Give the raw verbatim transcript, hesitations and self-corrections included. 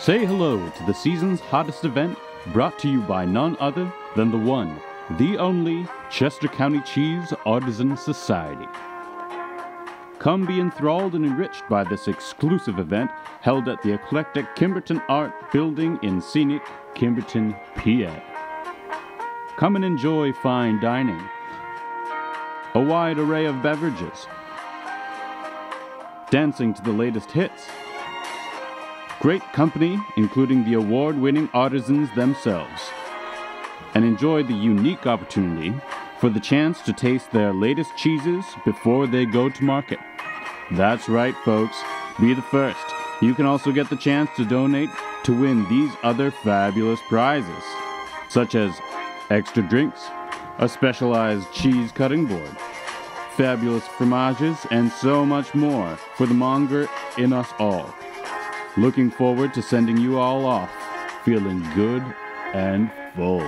Say hello to the season's hottest event, brought to you by none other than the one, the only, Chester County Cheese Artisan Society. Come be enthralled and enriched by this exclusive event held at the eclectic Kimberton Art Building in scenic Kimberton, P A. Come and enjoy fine dining, a wide array of beverages, dancing to the latest hits, great company, including the award-winning artisans themselves, and enjoy the unique opportunity for the chance to taste their latest cheeses before they go to market. That's right, folks. Be the first. You can also get the chance to donate to win these other fabulous prizes, such as extra drinks, a specialized cheese cutting board, fabulous fromages, and so much more for the monger in us all. Looking forward to sending you all off feeling good and full.